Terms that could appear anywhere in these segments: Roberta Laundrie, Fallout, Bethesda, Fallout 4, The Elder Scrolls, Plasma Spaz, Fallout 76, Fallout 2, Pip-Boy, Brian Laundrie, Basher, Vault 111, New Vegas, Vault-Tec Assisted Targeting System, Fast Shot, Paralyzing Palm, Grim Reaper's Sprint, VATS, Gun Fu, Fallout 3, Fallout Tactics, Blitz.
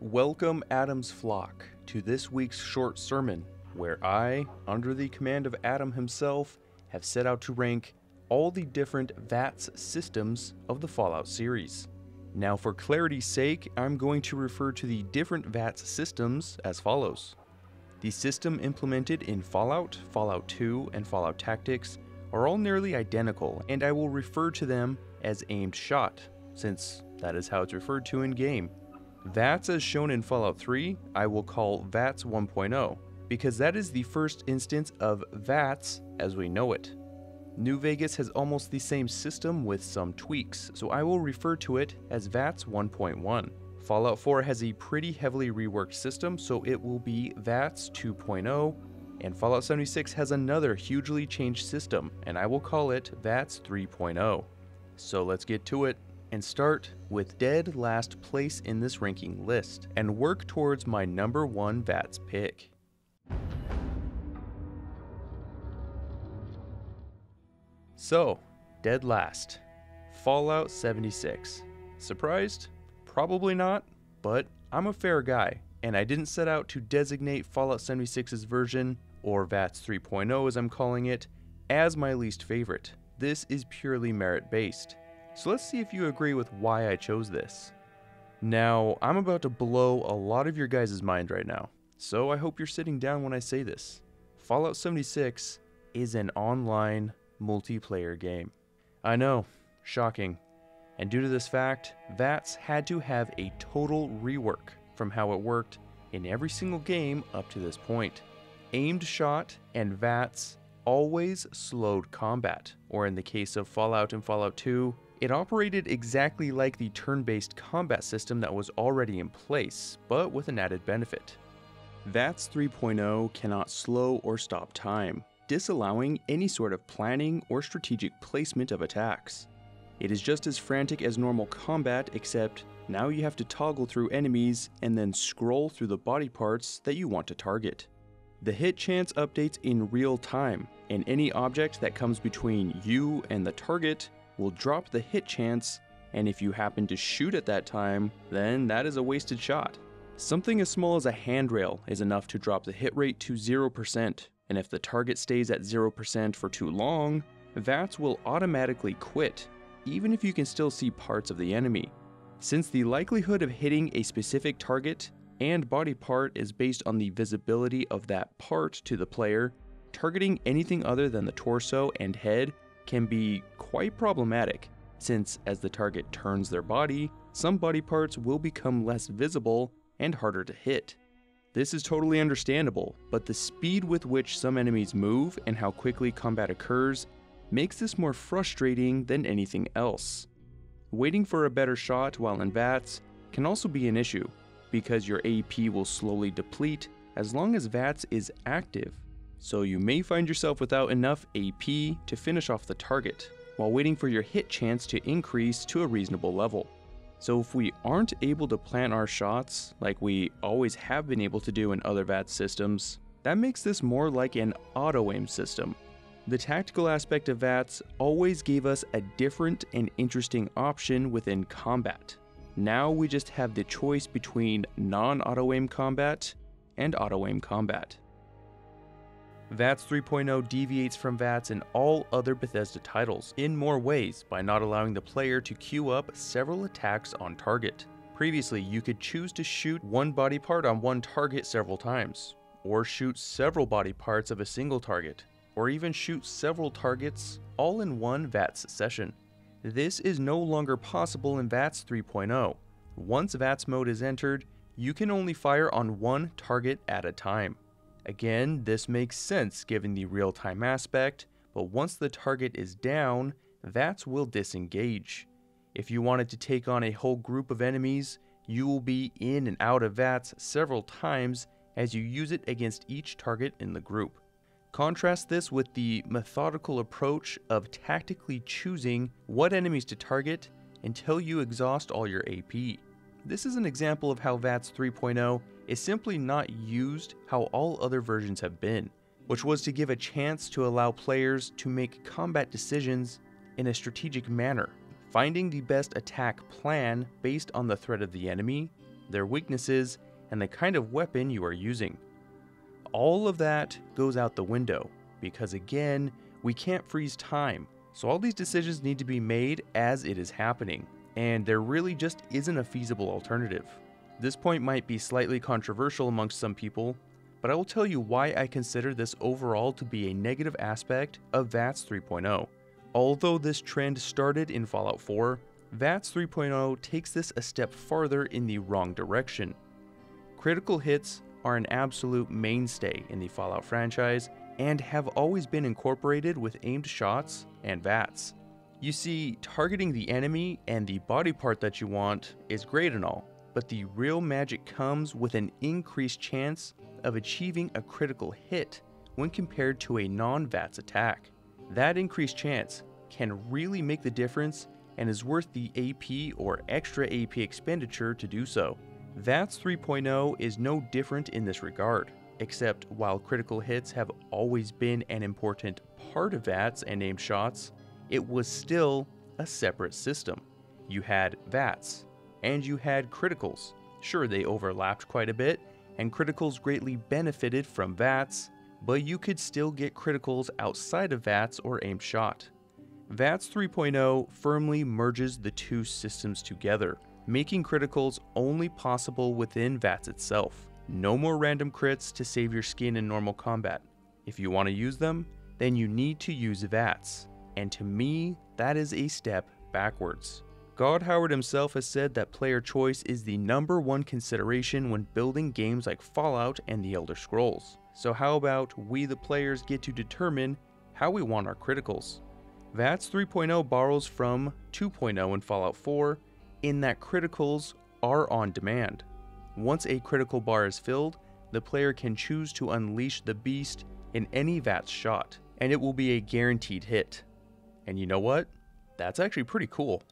Welcome, Adam's flock, to this week's short sermon, where I, under the command of Adam himself, have set out to rank all the different VATS systems of the Fallout series. Now, for clarity's sake, I'm going to refer to the different VATS systems as follows. The system implemented in Fallout, Fallout 2, and Fallout Tactics are all nearly identical, and I will refer to them as aimed shot, since that is how it's referred to in-game. VATS as shown in Fallout 3, I will call VATS 1.0, because that is the first instance of VATS as we know it. New Vegas has almost the same system with some tweaks, so I will refer to it as VATS 1.1. Fallout 4 has a pretty heavily reworked system, so it will be VATS 2.0, and Fallout 76 has another hugely changed system, and I will call it VATS 3.0. So let's get to it and start with dead last place in this ranking list and work towards my number one VATS pick. So, dead last, Fallout 76. Surprised? Probably not, but I'm a fair guy, and I didn't set out to designate Fallout 76's version, or VATS 3.0 as I'm calling it, as my least favorite. This is purely merit-based. So let's see if you agree with why I chose this. Now, I'm about to blow a lot of your guys' mind right now, so I hope you're sitting down when I say this. Fallout 76 is an online multiplayer game. I know, shocking. And due to this fact, VATS had to have a total rework from how it worked in every single game up to this point. Aimed shot and VATS always slowed combat, or in the case of Fallout and Fallout 2, it operated exactly like the turn-based combat system that was already in place, but with an added benefit. VATS 3.0 cannot slow or stop time, disallowing any sort of planning or strategic placement of attacks. It is just as frantic as normal combat, except now you have to toggle through enemies and then scroll through the body parts that you want to target. The hit chance updates in real time, and any object that comes between you and the target will drop the hit chance, and if you happen to shoot at that time, then that is a wasted shot. Something as small as a handrail is enough to drop the hit rate to 0%, and if the target stays at 0% for too long, VATS will automatically quit, even if you can still see parts of the enemy. Since the likelihood of hitting a specific target and body part is based on the visibility of that part to the player, targeting anything other than the torso and head can be quite problematic, since as the target turns their body, some body parts will become less visible and harder to hit. This is totally understandable, but the speed with which some enemies move and how quickly combat occurs makes this more frustrating than anything else. Waiting for a better shot while in VATS can also be an issue, because your AP will slowly deplete as long as VATS is active. So you may find yourself without enough AP to finish off the target, while waiting for your hit chance to increase to a reasonable level. So if we aren't able to plan our shots like we always have been able to do in other VATS systems, that makes this more like an auto-aim system. The tactical aspect of VATS always gave us a different and interesting option within combat. Now we just have the choice between non-auto-aim combat and auto-aim combat. VATS 3.0 deviates from VATS in all other Bethesda titles in more ways by not allowing the player to queue up several attacks on target. Previously, you could choose to shoot one body part on one target several times, or shoot several body parts of a single target, or even shoot several targets all in one VATS session. This is no longer possible in VATS 3.0. Once VATS mode is entered, you can only fire on one target at a time. Again, this makes sense given the real-time aspect, but once the target is down, VATS will disengage. If you wanted to take on a whole group of enemies, you will be in and out of VATS several times as you use it against each target in the group. Contrast this with the methodical approach of tactically choosing what enemies to target until you exhaust all your AP. This is an example of how VATS 3.0 is simply not used how all other versions have been. which was to give a chance to allow players to make combat decisions in a strategic manner, finding the best attack plan based on the threat of the enemy, their weaknesses, and the kind of weapon you are using. All of that goes out the window, because again, we can't freeze time, so all these decisions need to be made as it is happening, and there really just isn't a feasible alternative. This point might be slightly controversial amongst some people, but I will tell you why I consider this overall to be a negative aspect of VATS 3.0. Although this trend started in Fallout 4, VATS 3.0 takes this a step farther in the wrong direction. Critical hits are an absolute mainstay in the Fallout franchise and have always been incorporated with aimed shots and VATS. You see, targeting the enemy and the body part that you want is great and all, but the real magic comes with an increased chance of achieving a critical hit when compared to a non-VATS attack. That increased chance can really make the difference and is worth the AP or extra AP expenditure to do so. VATS 3.0 is no different in this regard, except while critical hits have always been an important part of VATS and aimed shots, it was still a separate system. You had VATS and you had criticals. Sure, they overlapped quite a bit, and criticals greatly benefited from VATS, but you could still get criticals outside of VATS or aimed shot. VATS 3.0 firmly merges the two systems together, making criticals only possible within VATS itself. No more random crits to save your skin in normal combat. If you want to use them, then you need to use VATS, and to me, that is a step backwards. God Howard himself has said that player choice is the #1 consideration when building games like Fallout and The Elder Scrolls. So how about we the players get to determine how we want our criticals? VATS 3.0 borrows from 2.0 in Fallout 4 in that criticals are on demand. Once a critical bar is filled, the player can choose to unleash the beast in any VATS shot, and it will be a guaranteed hit. And you know what? That's actually pretty cool.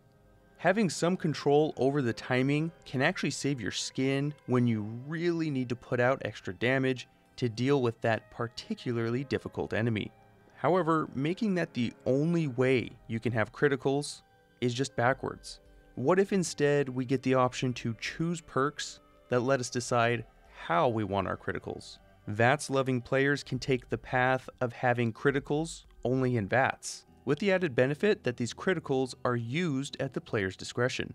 Having some control over the timing can actually save your skin when you really need to put out extra damage to deal with that particularly difficult enemy. However, making that the only way you can have criticals is just backwards. What if instead we get the option to choose perks that let us decide how we want our criticals? VATS-loving players can take the path of having criticals only in VATS, with the added benefit that these criticals are used at the player's discretion.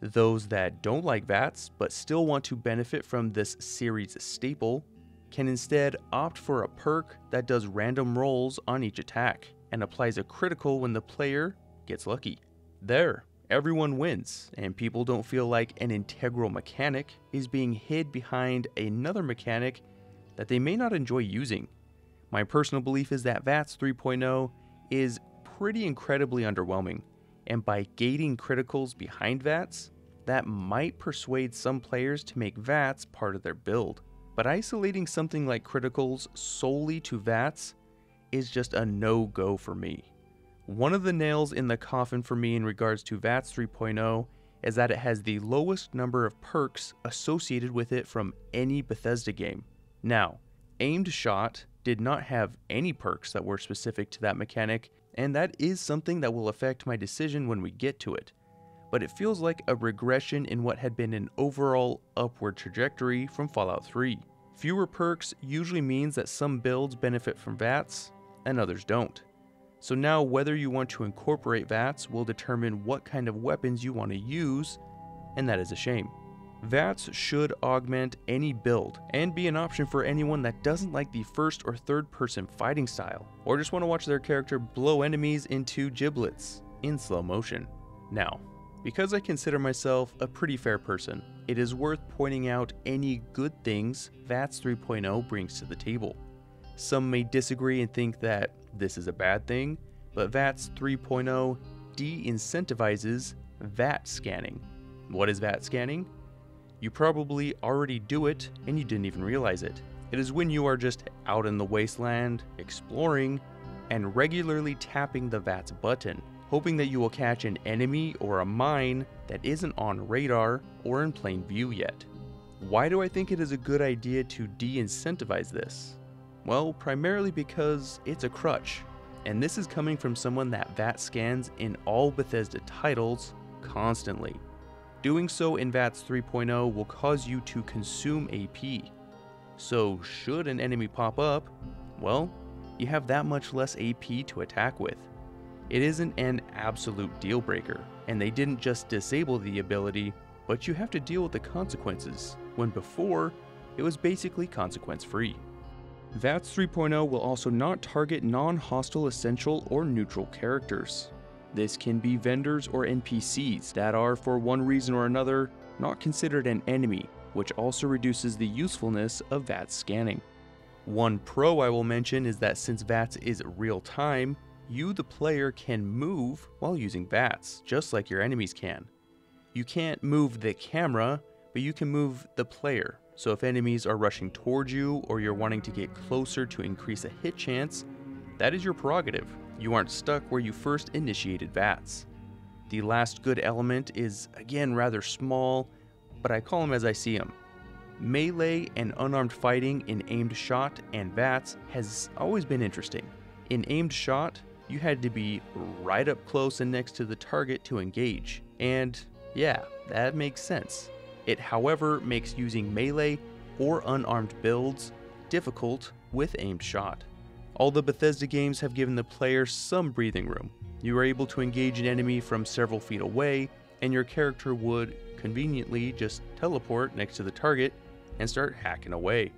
Those that don't like VATS but still want to benefit from this series staple can instead opt for a perk that does random rolls on each attack and applies a critical when the player gets lucky. There, everyone wins, and people don't feel like an integral mechanic is being hid behind another mechanic that they may not enjoy using. My personal belief is that VATS 3.0 is pretty incredibly underwhelming, and by gating criticals behind VATS, that might persuade some players to make VATS part of their build. But isolating something like criticals solely to VATS is just a no-go for me. One of the nails in the coffin for me in regards to VATS 3.0 is that it has the lowest number of perks associated with it from any Bethesda game. Now, aimed shot did not have any perks that were specific to that mechanic, and that is something that will affect my decision when we get to it. But it feels like a regression in what had been an overall upward trajectory from Fallout 3. Fewer perks usually means that some builds benefit from VATS and others don't. So now whether you want to incorporate VATS will determine what kind of weapons you want to use, and that is a shame. VATS should augment any build and be an option for anyone that doesn't like the first or third person fighting style, or just want to watch their character blow enemies into giblets in slow motion. Now, because I consider myself a pretty fair person, it is worth pointing out any good things VATS 3.0 brings to the table. Some may disagree and think that this is a bad thing, but VATS 3.0 de-incentivizes VAT scanning. What is VAT scanning? You probably already do it and you didn't even realize it. It is when you are just out in the wasteland, exploring, and regularly tapping the VATS button, hoping that you will catch an enemy or a mine that isn't on radar or in plain view yet. Why do I think it is a good idea to de-incentivize this? Well, primarily because it's a crutch. And this is coming from someone that VAT scans in all Bethesda titles constantly. Doing so in VATS 3.0 will cause you to consume AP. So should an enemy pop up, well, you have that much less AP to attack with. It isn't an absolute deal breaker, and they didn't just disable the ability, but you have to deal with the consequences, when before, it was basically consequence free. VATS 3.0 will also not target non-hostile essential or neutral characters. This can be vendors or NPCs that are, for one reason or another, not considered an enemy, which also reduces the usefulness of VATS scanning. One pro I will mention is that since VATS is real time, you the player can move while using VATS, just like your enemies can. You can't move the camera, but you can move the player. So if enemies are rushing towards you or you're wanting to get closer to increase a hit chance, that is your prerogative. You aren't stuck where you first initiated VATS. The last good element is, again, rather small, but I call them as I see them. Melee and unarmed fighting in aimed shot and VATS has always been interesting. In aimed shot, you had to be right up close and next to the target to engage. And yeah, that makes sense. It, however, makes using melee or unarmed builds difficult with aimed shot. All the Bethesda games have given the player some breathing room. You are able to engage an enemy from several feet away, and your character would conveniently just teleport next to the target and start hacking away.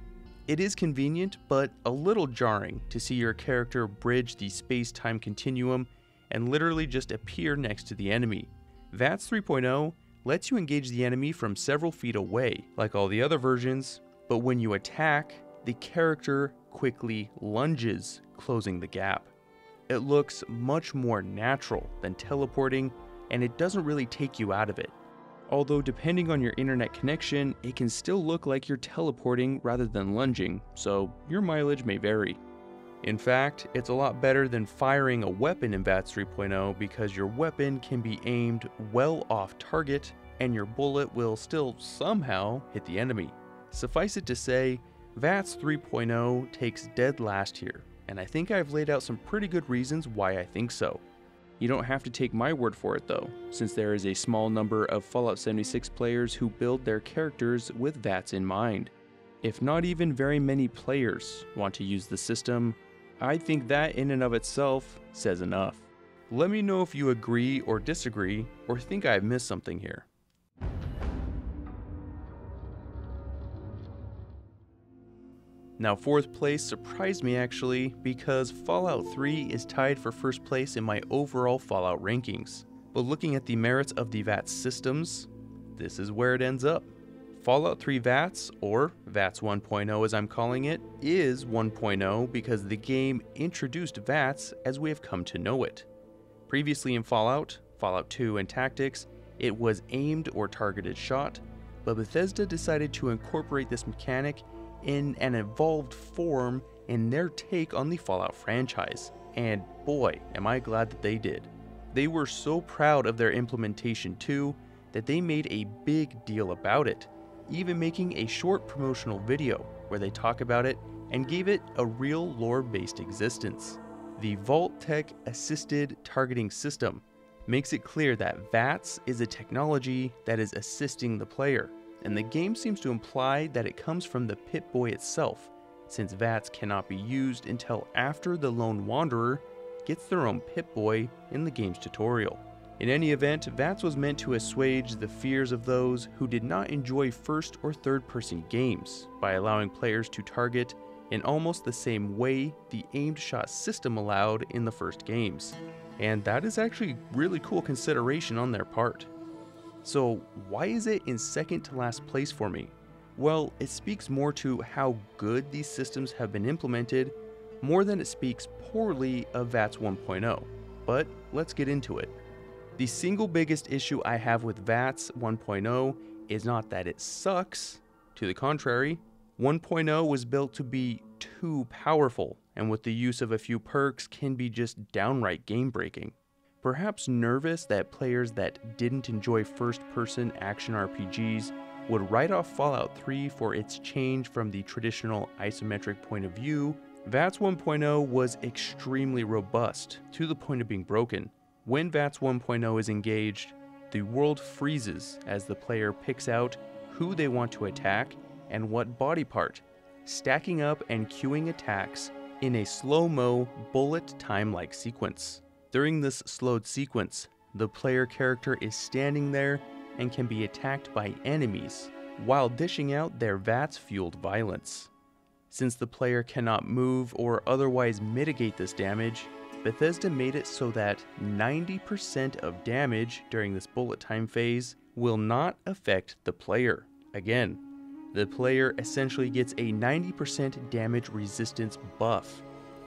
It is convenient, but a little jarring to see your character bridge the space-time continuum and literally just appear next to the enemy. VATS 3.0 lets you engage the enemy from several feet away, like all the other versions, but when you attack, the character quickly lunges, closing the gap. It looks much more natural than teleporting, and it doesn't really take you out of it. Although depending on your internet connection, it can still look like you're teleporting rather than lunging, so your mileage may vary. In fact, it's a lot better than firing a weapon in VATS 3.0 because your weapon can be aimed well off target and your bullet will still somehow hit the enemy. Suffice it to say, VATS 3.0 takes dead last here, and I think I've laid out some pretty good reasons why I think so. You don't have to take my word for it though, since there is a small number of Fallout 76 players who build their characters with VATS in mind. If not even very many players want to use the system, I think that in and of itself says enough. Let me know if you agree or disagree, or think I've missed something here. Now, fourth place surprised me actually, because Fallout 3 is tied for first place in my overall Fallout rankings. But looking at the merits of the VATS systems, this is where it ends up. Fallout 3 VATS, or VATS 1.0 as I'm calling it, is 1.0 because the game introduced VATS as we have come to know it. Previously in Fallout, Fallout 2 and Tactics, it was aimed or targeted shot, but Bethesda decided to incorporate this mechanic in an evolved form in their take on the Fallout franchise, and boy, am I glad that they did. They were so proud of their implementation too, that they made a big deal about it, even making a short promotional video where they talk about it and gave it a real lore-based existence. The Vault-Tec Assisted Targeting System makes it clear that VATS is a technology that is assisting the player, and the game seems to imply that it comes from the Pip-Boy itself, since VATS cannot be used until after the Lone Wanderer gets their own Pip-Boy in the game's tutorial. In any event, VATS was meant to assuage the fears of those who did not enjoy first or third person games by allowing players to target in almost the same way the aimed shot system allowed in the first games. And that is actually really cool consideration on their part. So why is it in second to last place for me? Well, it speaks more to how good these systems have been implemented more than it speaks poorly of VATS 1.0, but let's get into it. The single biggest issue I have with VATS 1.0 is not that it sucks, to the contrary. 1.0 was built to be too powerful, and with the use of a few perks can be just downright game-breaking. Perhaps nervous that players that didn't enjoy first-person action RPGs would write off Fallout 3 for its change from the traditional isometric point of view VATS 1.0 was extremely robust, to the point of being broken. When VATS 1.0 is engaged, the world freezes as the player picks out who they want to attack and what body part, stacking up and queuing attacks in a slow-mo, bullet time-like sequence. During this slowed sequence, the player character is standing there and can be attacked by enemies while dishing out their VATS-fueled violence. Since the player cannot move or otherwise mitigate this damage, Bethesda made it so that 90% of damage during this bullet time phase will not affect the player. Again, the player essentially gets a 90% damage resistance buff,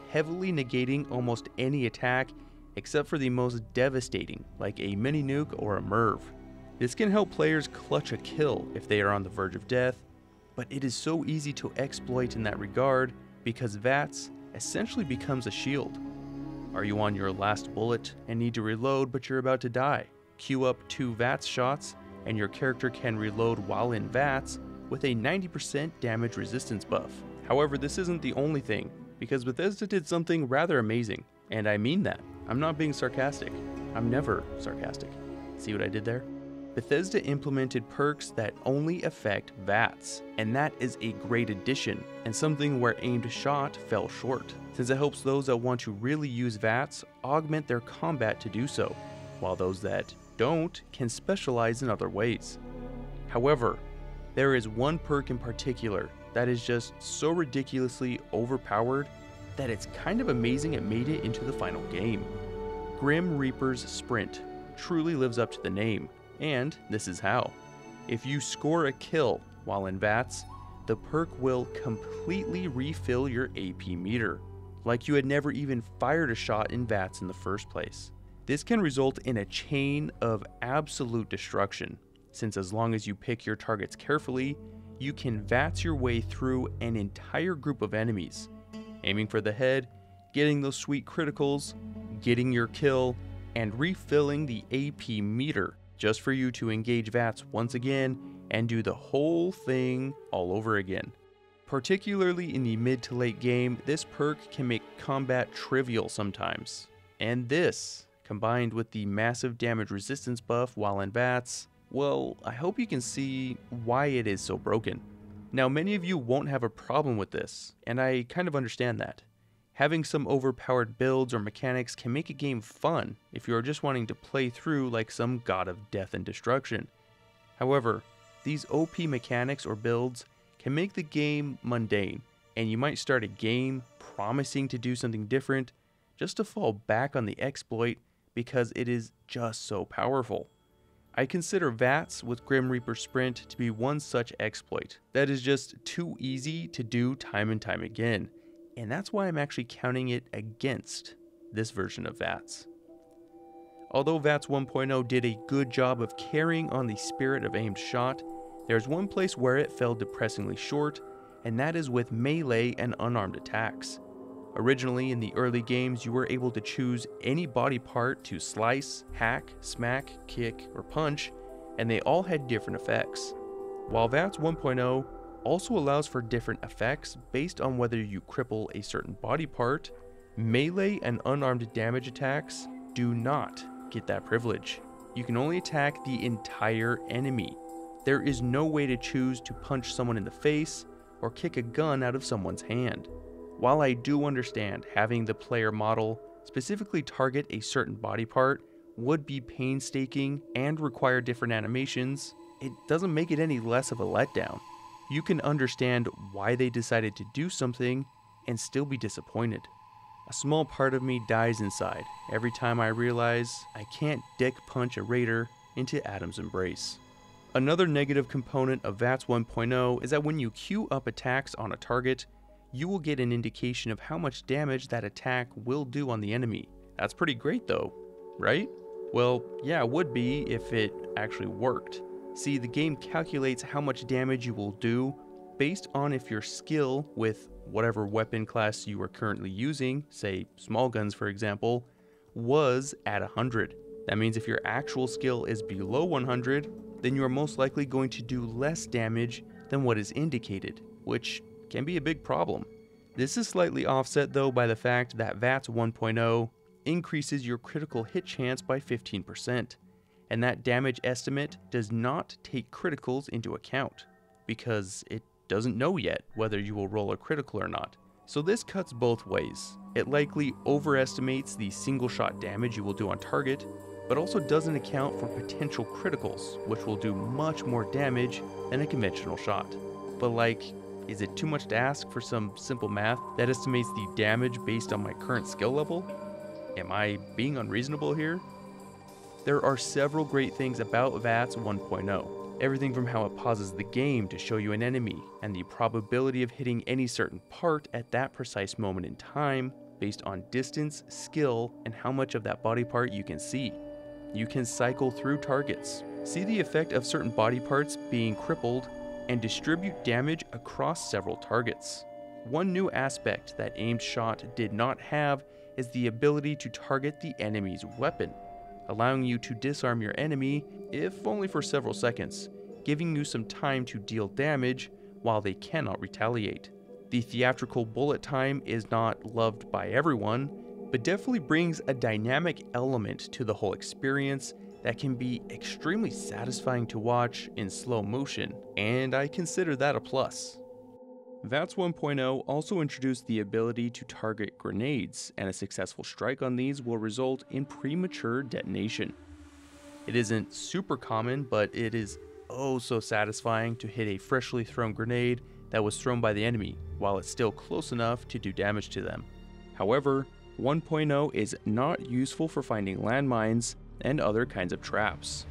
heavily negating almost any attack except for the most devastating, like a mini nuke or a MIRV. This can help players clutch a kill if they are on the verge of death, but it is so easy to exploit in that regard because VATS essentially becomes a shield. Are you on your last bullet and need to reload but you're about to die? Queue up 2 VATS shots and your character can reload while in VATS with a 90% damage resistance buff. However, this isn't the only thing, because Bethesda did something rather amazing, and I mean that. I'm not being sarcastic. I'm never sarcastic. See what I did there? Bethesda implemented perks that only affect VATS, and that is a great addition, and something where aimed shot fell short, since it helps those that want to really use VATS augment their combat to do so, while those that don't can specialize in other ways. However, there is one perk in particular that is just so ridiculously overpowered that it's kind of amazing it made it into the final game. Grim Reaper's Sprint truly lives up to the name. And this is how. If you score a kill while in VATS, the perk will completely refill your AP meter, like you had never even fired a shot in VATS in the first place. This can result in a chain of absolute destruction, since as long as you pick your targets carefully, you can VATS your way through an entire group of enemies, aiming for the head, getting those sweet criticals, getting your kill, and refilling the AP meter, just for you to engage VATS once again and do the whole thing all over again. Particularly in the mid to late game, this perk can make combat trivial sometimes. And this, combined with the massive damage resistance buff while in VATS, well, I hope you can see why it is so broken. Now, many of you won't have a problem with this, and I kind of understand that. Having some overpowered builds or mechanics can make a game fun if you are just wanting to play through like some god of death and destruction. However, these OP mechanics or builds can make the game mundane, and you might start a game promising to do something different just to fall back on the exploit because it is just so powerful. I consider VATS with Grim Reaper Sprint to be one such exploit that is just too easy to do time and time again. And that's why I'm actually counting it against this version of VATS. Although VATS 1.0 did a good job of carrying on the spirit of aimed shot, there's one place where it fell depressingly short, and that is with melee and unarmed attacks. Originally, in the early games, you were able to choose any body part to slice, hack, smack, kick, or punch, and they all had different effects. While VATS 1.0 also allows for different effects based on whether you cripple a certain body part, melee and unarmed damage attacks do not get that privilege. You can only attack the entire enemy. There is no way to choose to punch someone in the face or kick a gun out of someone's hand. While I do understand having the player model specifically target a certain body part would be painstaking and require different animations, it doesn't make it any less of a letdown. You can understand why they decided to do something and still be disappointed. A small part of me dies inside every time I realize I can't dick punch a raider into Adam's embrace. Another negative component of VATS 1.0 is that when you queue up attacks on a target, you will get an indication of how much damage that attack will do on the enemy. That's pretty great though, right? Well, yeah, it would be if it actually worked. See, the game calculates how much damage you will do based on if your skill with whatever weapon class you are currently using, say small guns for example, was at 100. That means if your actual skill is below 100, then you are most likely going to do less damage than what is indicated, which can be a big problem. This is slightly offset though by the fact that VATS 1.0 increases your critical hit chance by 15%, and that damage estimate does not take criticals into account, because it doesn't know yet whether you will roll a critical or not. So this cuts both ways. It likely overestimates the single shot damage you will do on target, but also doesn't account for potential criticals, which will do much more damage than a conventional shot. But like, is it too much to ask for some simple math that estimates the damage based on my current skill level? Am I being unreasonable here? There are several great things about VATS 1.0. Everything from how it pauses the game to show you an enemy, and the probability of hitting any certain part at that precise moment in time, based on distance, skill, and how much of that body part you can see. You can cycle through targets, see the effect of certain body parts being crippled, and distribute damage across several targets. One new aspect that aimed shot did not have is the ability to target the enemy's weapon, allowing you to disarm your enemy, if only for several seconds, giving you some time to deal damage while they cannot retaliate. The theatrical bullet time is not loved by everyone, but definitely brings a dynamic element to the whole experience that can be extremely satisfying to watch in slow motion, and I consider that a plus. VATS 1.0 also introduced the ability to target grenades, and a successful strike on these will result in premature detonation. It isn't super common, but it is oh so satisfying to hit a freshly thrown grenade that was thrown by the enemy, while it's still close enough to do damage to them. However, 1.0 is not useful for finding landmines and other kinds of traps.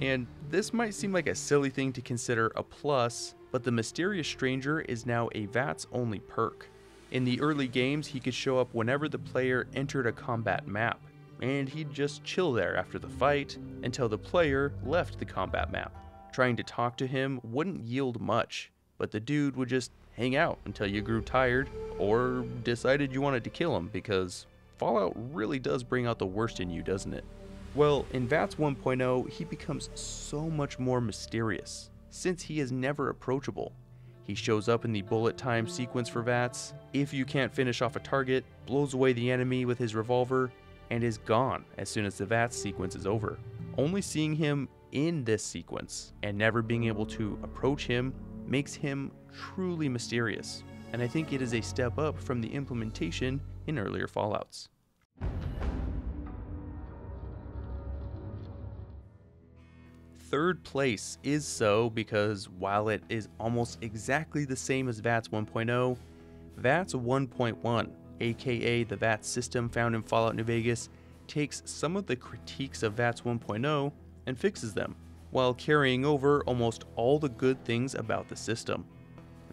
And this might seem like a silly thing to consider a plus, but the Mysterious Stranger is now a VATS only perk. In the early games, he could show up whenever the player entered a combat map, and he'd just chill there after the fight until the player left the combat map. Trying to talk to him wouldn't yield much, but the dude would just hang out until you grew tired or decided you wanted to kill him, because Fallout really does bring out the worst in you, doesn't it? Well, in VATS 1.0, he becomes so much more mysterious, since he is never approachable. He shows up in the bullet time sequence for VATS, if you can't finish off a target, blows away the enemy with his revolver, and is gone as soon as the VATS sequence is over. Only seeing him in this sequence, and never being able to approach him, makes him truly mysterious, and I think it is a step up from the implementation in earlier Fallouts. Third place is so because while it is almost exactly the same as VATS 1.0, VATS 1.1, aka the VATS system found in Fallout New Vegas, takes some of the critiques of VATS 1.0 and fixes them, while carrying over almost all the good things about the system.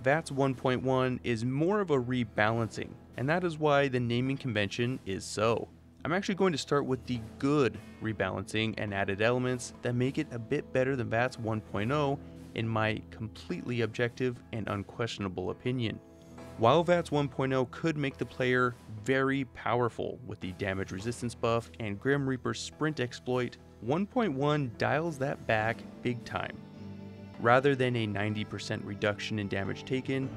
VATS 1.1 is more of a rebalancing, and that is why the naming convention is so. I'm actually going to start with the good rebalancing and added elements that make it a bit better than VATS 1.0 in my completely objective and unquestionable opinion. While VATS 1.0 could make the player very powerful with the damage resistance buff and Grim Reaper's Sprint exploit, 1.1 dials that back big time. Rather than a 90% reduction in damage taken,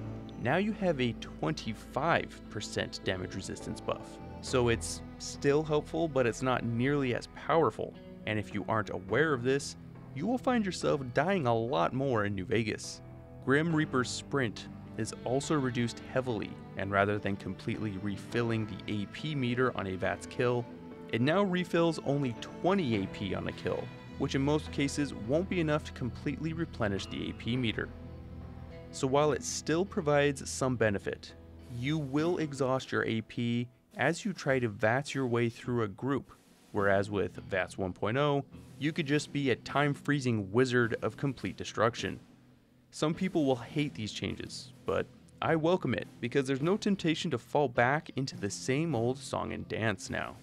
now you have a 25% damage resistance buff. So it's still helpful, but it's not nearly as powerful, and if you aren't aware of this, you will find yourself dying a lot more in New Vegas. Grim Reaper's Sprint is also reduced heavily, and rather than completely refilling the AP meter on a VATS kill, it now refills only 20 AP on a kill, which in most cases won't be enough to completely replenish the AP meter. So while it still provides some benefit, you will exhaust your AP as you try to VATS your way through a group, whereas with VATS 1.0, you could just be a time-freezing wizard of complete destruction. Some people will hate these changes, but I welcome it because there's no temptation to fall back into the same old song and dance now.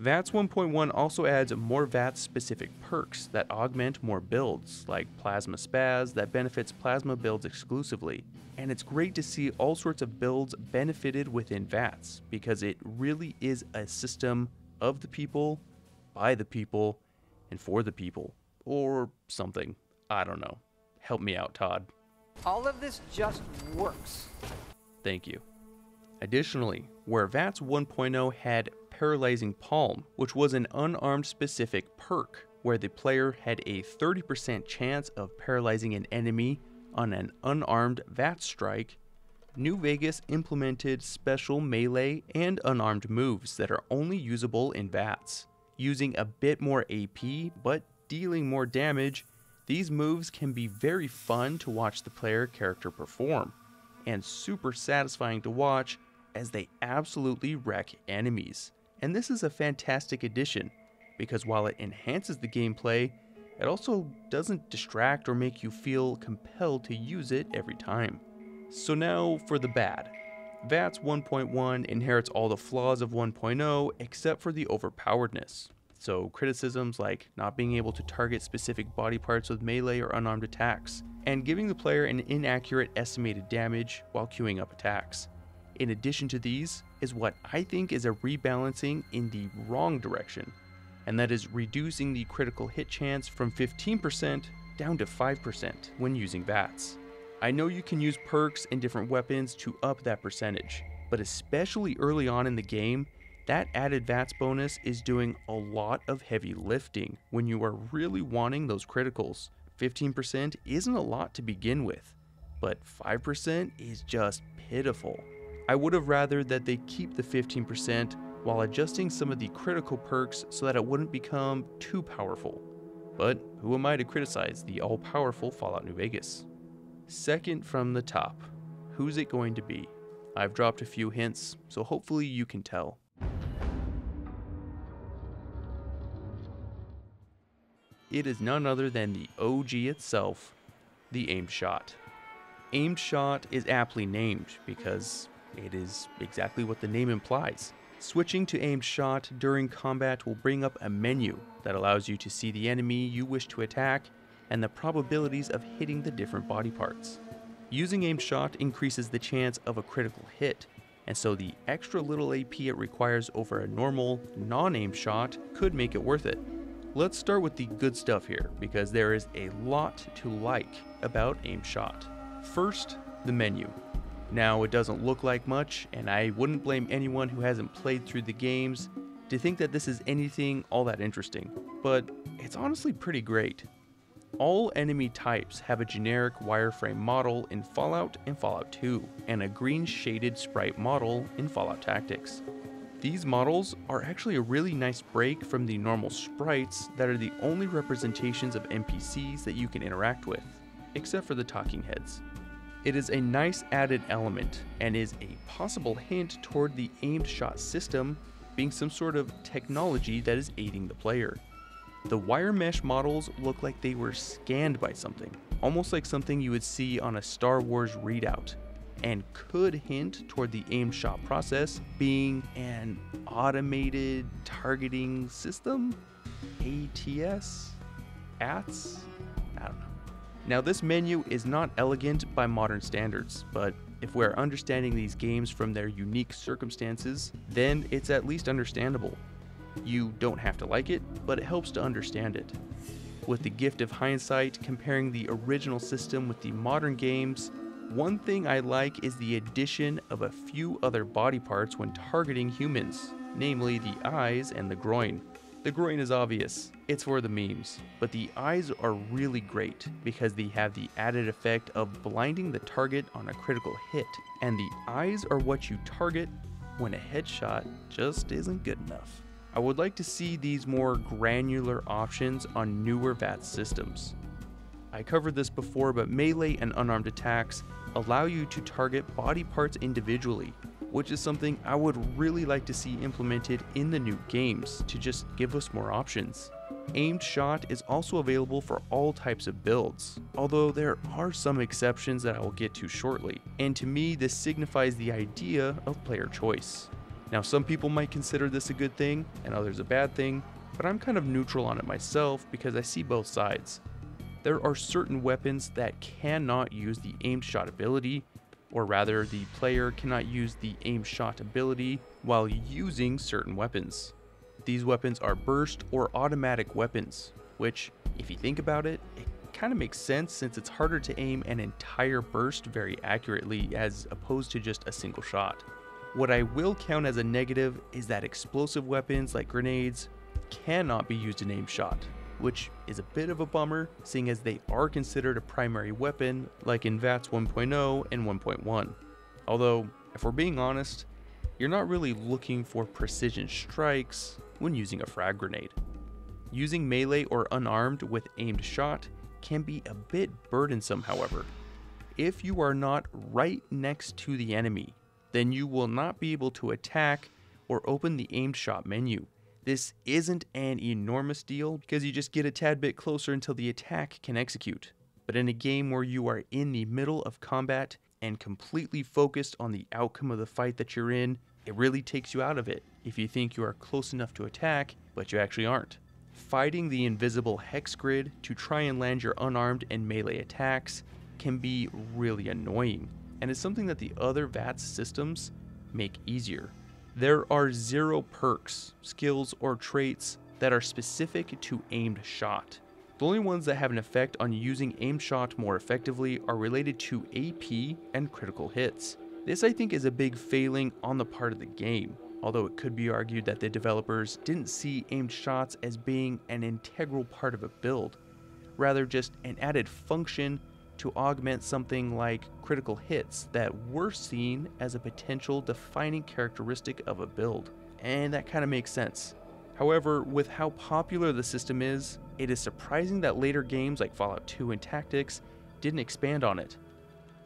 VATS 1.1 also adds more VATS-specific perks that augment more builds, like Plasma Spaz that benefits Plasma builds exclusively. And it's great to see all sorts of builds benefited within VATS, because it really is a system of the people, by the people, and for the people. Or something. I don't know. Help me out, Todd. All of this just works. Thank you. Additionally, where VATS 1.0 had Paralyzing Palm, which was an unarmed specific perk, where the player had a 30% chance of paralyzing an enemy on an unarmed VATS strike, New Vegas implemented special melee and unarmed moves that are only usable in VATS. Using a bit more AP but dealing more damage, these moves can be very fun to watch the player character perform, and super satisfying to watch as they absolutely wreck enemies. And this is a fantastic addition, because while it enhances the gameplay, it also doesn't distract or make you feel compelled to use it every time. So now for the bad. VATS 1.1 inherits all the flaws of 1.0 except for the overpoweredness. So criticisms like not being able to target specific body parts with melee or unarmed attacks, and giving the player an inaccurate estimated damage while queuing up attacks. In addition to these is what I think is a rebalancing in the wrong direction, and that is reducing the critical hit chance from 15% down to 5% when using VATS. I know you can use perks and different weapons to up that percentage, but especially early on in the game, that added VATS bonus is doing a lot of heavy lifting when you are really wanting those criticals. 15% isn't a lot to begin with, but 5% is just pitiful. I would have rather that they keep the 15% while adjusting some of the critical perks so that it wouldn't become too powerful. But who am I to criticize the all-powerful Fallout New Vegas? Second from the top, who's it going to be? I've dropped a few hints, so hopefully you can tell. It is none other than the OG itself, the aimed shot. Aimed shot is aptly named because it is exactly what the name implies. Switching to aimed shot during combat will bring up a menu that allows you to see the enemy you wish to attack and the probabilities of hitting the different body parts. Using aimed shot increases the chance of a critical hit, and so the extra little AP it requires over a normal, non-aimed shot could make it worth it. Let's start with the good stuff here, because there is a lot to like about aimed shot. First, the menu. Now, it doesn't look like much, and I wouldn't blame anyone who hasn't played through the games to think that this is anything all that interesting, but it's honestly pretty great. All enemy types have a generic wireframe model in Fallout and Fallout 2, and a green shaded sprite model in Fallout Tactics. These models are actually a really nice break from the normal sprites that are the only representations of NPCs that you can interact with, except for the talking heads. It is a nice added element and is a possible hint toward the aimed shot system being some sort of technology that is aiding the player. The wire mesh models look like they were scanned by something, almost like something you would see on a Star Wars readout, and could hint toward the aimed shot process being an automated targeting system? ATS? ATS? I don't know. Now, this menu is not elegant by modern standards, but if we're understanding these games from their unique circumstances, then it's at least understandable. You don't have to like it, but it helps to understand it. With the gift of hindsight, comparing the original system with the modern games, one thing I like is the addition of a few other body parts when targeting humans, namely the eyes and the groin. The groin is obvious, it's for the memes, but the eyes are really great because they have the added effect of blinding the target on a critical hit, and the eyes are what you target when a headshot just isn't good enough. I would like to see these more granular options on newer VATS systems. I covered this before, but melee and unarmed attacks allow you to target body parts individually, which is something I would really like to see implemented in the new games to just give us more options. Aimed shot is also available for all types of builds, although there are some exceptions that I will get to shortly, and to me this signifies the idea of player choice. Now, some people might consider this a good thing and others a bad thing, but I'm kind of neutral on it myself because I see both sides. There are certain weapons that cannot use the aimed shot ability, or rather the player cannot use the aimed shot ability while using certain weapons. These weapons are burst or automatic weapons, which, if you think about it, it kind of makes sense since it's harder to aim an entire burst very accurately as opposed to just a single shot. What I will count as a negative is that explosive weapons like grenades cannot be used in aim shot, which is a bit of a bummer seeing as they are considered a primary weapon like in VATS 1.0 and 1.1. Although, if we're being honest, you're not really looking for precision strikes when using a frag grenade. Using melee or unarmed with aimed shot can be a bit burdensome, however. If you are not right next to the enemy, then you will not be able to attack or open the aimed shot menu. This isn't an enormous deal because you just get a tad bit closer until the attack can execute. But in a game where you are in the middle of combat and completely focused on the outcome of the fight that you're in, it really takes you out of it if you think you are close enough to attack, but you actually aren't. Fighting the invisible hex grid to try and land your unarmed and melee attacks can be really annoying, and it's something that the other VATS systems make easier. There are zero perks, skills, or traits that are specific to aimed shot. The only ones that have an effect on using aimed shot more effectively are related to AP and critical hits. This, I think, is a big failing on the part of the game, although it could be argued that the developers didn't see aimed shots as being an integral part of a build, rather just an added function to augment something like critical hits that were seen as a potential defining characteristic of a build, and that kind of makes sense. However, with how popular the system is, it is surprising that later games like Fallout 2 and Tactics didn't expand on it.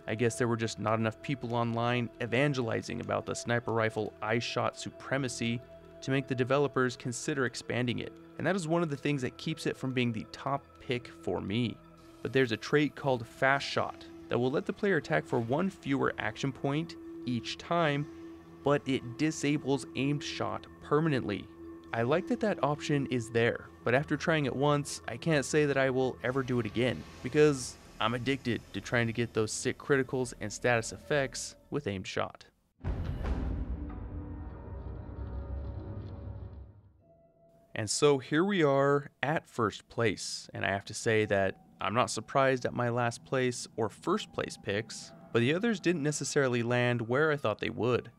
I guess there were just not enough people online evangelizing about the sniper rifle eye-shot supremacy to make the developers consider expanding it, and that is one of the things that keeps it from being the top pick for me. But there's a trait called Fast Shot that will let the player attack for one fewer action point each time, but it disables aimed shot permanently. I like that that option is there, but after trying it once, I can't say that I will ever do it again, because I'm addicted to trying to get those sick criticals and status effects with aimed shot. And so here we are at first place, and I have to say that I'm not surprised at my last place or first place picks, but the others didn't necessarily land where I thought they would.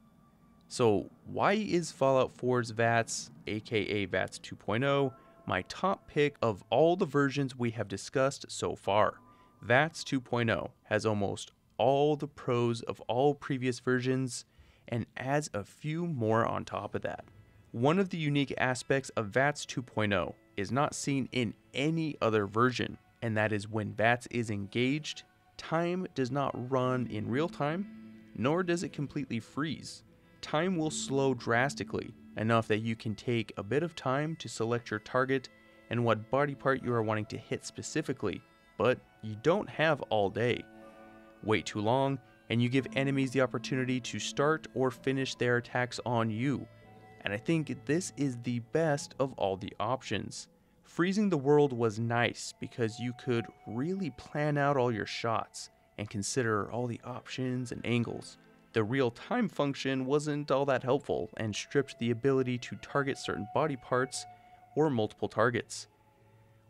So why is Fallout 4's VATS, aka VATS 2.0, my top pick of all the versions we have discussed so far? VATS 2.0 has almost all the pros of all previous versions and adds a few more on top of that. One of the unique aspects of VATS 2.0 is not seen in any other version, and that is when VATS is engaged, time does not run in real time, nor does it completely freeze. Time will slow drastically, enough that you can take a bit of time to select your target and what body part you are wanting to hit specifically, but you don't have all day. Wait too long, and you give enemies the opportunity to start or finish their attacks on you, and I think this is the best of all the options. Freezing the world was nice because you could really plan out all your shots and consider all the options and angles. The real-time function wasn't all that helpful and stripped the ability to target certain body parts or multiple targets.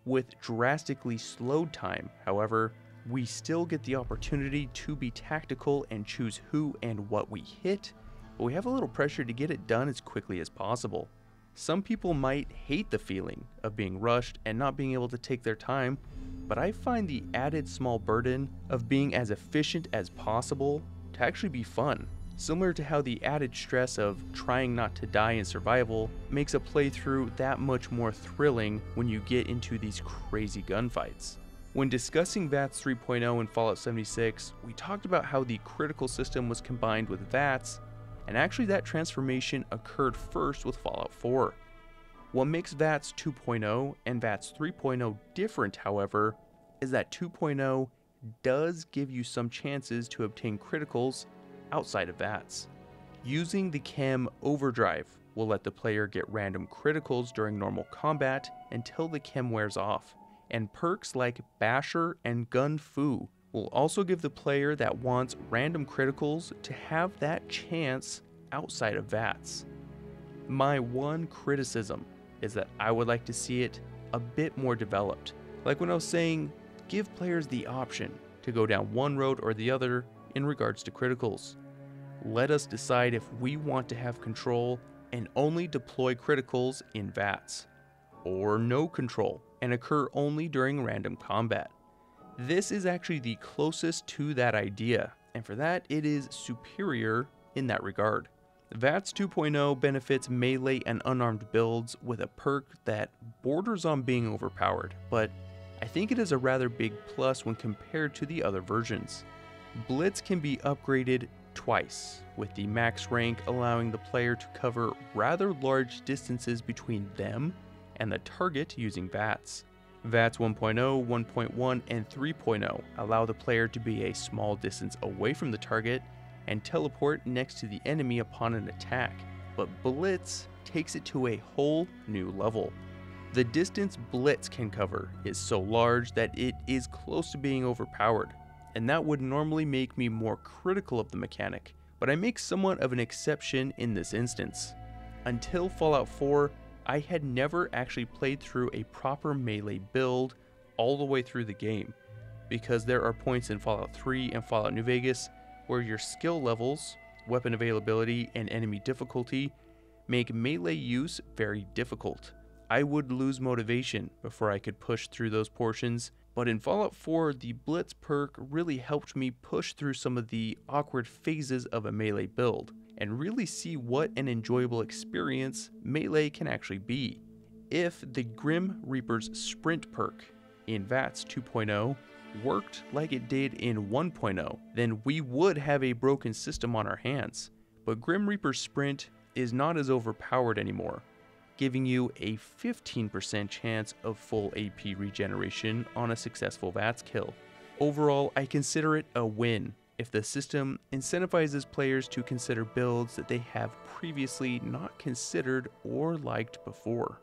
With drastically slowed time, however, we still get the opportunity to be tactical and choose who and what we hit, but we have a little pressure to get it done as quickly as possible. Some people might hate the feeling of being rushed and not being able to take their time, but I find the added small burden of being as efficient as possible to actually be fun, similar to how the added stress of trying not to die in survival makes a playthrough that much more thrilling when you get into these crazy gunfights. When discussing VATS 3.0 in Fallout 76, we talked about how the critical system was combined with VATS, and actually that transformation occurred first with Fallout 4. What makes VATS 2.0 and VATS 3.0 different, however, is that 2.0 does give you some chances to obtain criticals outside of VATS. Using the chem overdrive will let the player get random criticals during normal combat until the chem wears off, and perks like Basher and Gun Fu will also give the player that wants random criticals to have that chance outside of VATS. My one criticism is that I would like to see it a bit more developed. Like when I was saying, give players the option to go down one road or the other in regards to criticals. let us decide if we want to have control and only deploy criticals in VATs, or no control and occur only during random combat. This is actually the closest to that idea, and for that it is superior in that regard. VATS 2.0 benefits melee and unarmed builds with a perk that borders on being overpowered, but I think it is a rather big plus when compared to the other versions. Blitz can be upgraded twice, with the max rank allowing the player to cover rather large distances between them and the target using VATS. VATS 1.0, 1.1, and 3.0 allow the player to be a small distance away from the target and teleport next to the enemy upon an attack, but Blitz takes it to a whole new level. The distance Blitz can cover is so large that it is close to being overpowered, and that would normally make me more critical of the mechanic, but I make somewhat of an exception in this instance. Until Fallout 4, I had never actually played through a proper melee build all the way through the game, because there are points in Fallout 3 and Fallout New Vegas where your skill levels, weapon availability, and enemy difficulty make melee use very difficult. I would lose motivation before I could push through those portions, but in Fallout 4, the Blitz perk really helped me push through some of the awkward phases of a melee build and really see what an enjoyable experience melee can actually be. If the Grim Reaper's Sprint perk in VATS 2.0 worked like it did in 1.0, then we would have a broken system on our hands. But Grim Reaper's Sprint is not as overpowered anymore, giving you a 15% chance of full AP regeneration on a successful VATS kill. Overall, I consider it a win if the system incentivizes players to consider builds that they have previously not considered or liked before.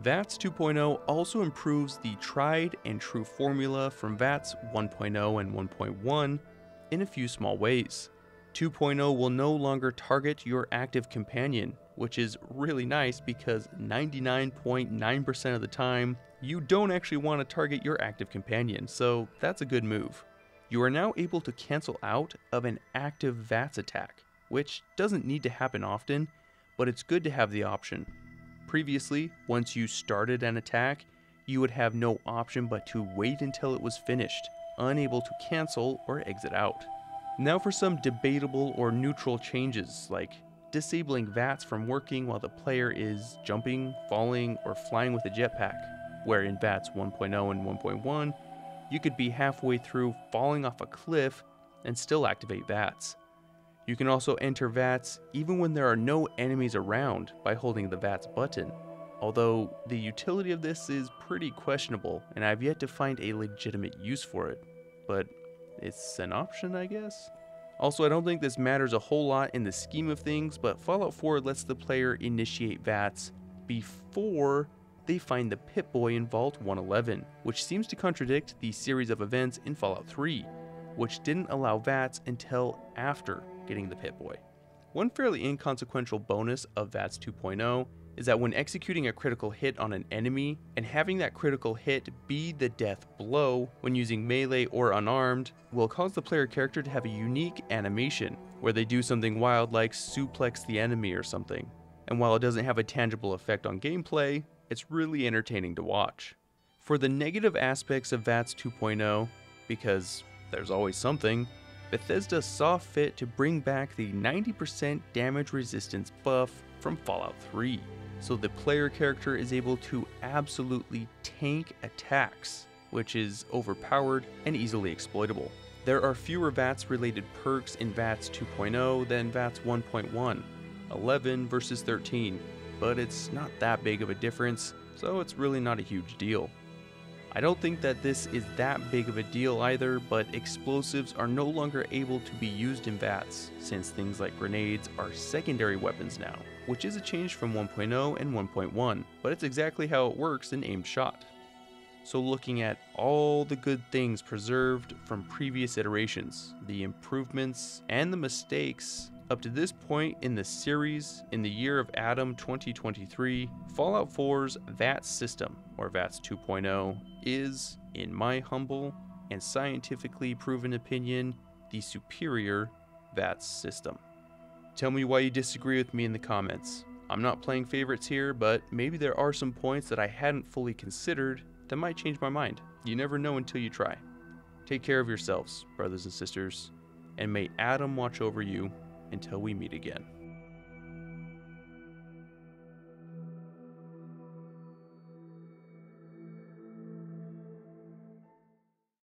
VATS 2.0 also improves the tried and true formula from VATS 1.0 and 1.1 in a few small ways. 2.0 will no longer target your active companion, which is really nice because 99.9% of the time, you don't actually want to target your active companion, so that's a good move. You are now able to cancel out of an active VATS attack, which doesn't need to happen often, but it's good to have the option. Previously, once you started an attack, you would have no option but to wait until it was finished, unable to cancel or exit out. Now for some debatable or neutral changes, like disabling VATS from working while the player is jumping, falling, or flying with a jetpack, where in VATS 1.0 and 1.1, you could be halfway through falling off a cliff and still activate VATS. You can also enter VATS even when there are no enemies around by holding the VATS button, although the utility of this is pretty questionable and I've yet to find a legitimate use for it, but it's an option, I guess? Also, I don't think this matters a whole lot in the scheme of things, but Fallout 4 lets the player initiate VATS before they find the Pip-Boy in Vault 111, which seems to contradict the series of events in Fallout 3, which didn't allow VATS until after getting the Pip-Boy. One fairly inconsequential bonus of VATS 2.0 is that when executing a critical hit on an enemy and having that critical hit be the death blow when using melee or unarmed will cause the player character to have a unique animation where they do something wild like suplex the enemy or something. And while it doesn't have a tangible effect on gameplay, it's really entertaining to watch. For the negative aspects of VATS 2.0, because there's always something, Bethesda saw fit to bring back the 90% damage resistance buff from Fallout 3, so the player character is able to absolutely tank attacks, which is overpowered and easily exploitable. There are fewer VATS related perks in VATS 2.0 than VATS 1.1, 11 versus 13, but it's not that big of a difference, so it's really not a huge deal. I don't think that this is that big of a deal either, but explosives are no longer able to be used in VATS, since things like grenades are secondary weapons now, which is a change from 1.0 and 1.1, but it's exactly how it works in aimed shot. So looking at all the good things preserved from previous iterations, the improvements and the mistakes, up to this point in the series, in the year of Adam 2023, Fallout 4's VATS system, or VATS 2.0, is, in my humble and scientifically proven opinion, the superior VATS system. Tell me why you disagree with me in the comments. I'm not playing favorites here, but maybe there are some points that I hadn't fully considered that might change my mind. You never know until you try. Take care of yourselves, brothers and sisters, and may Adam watch over you until we meet again.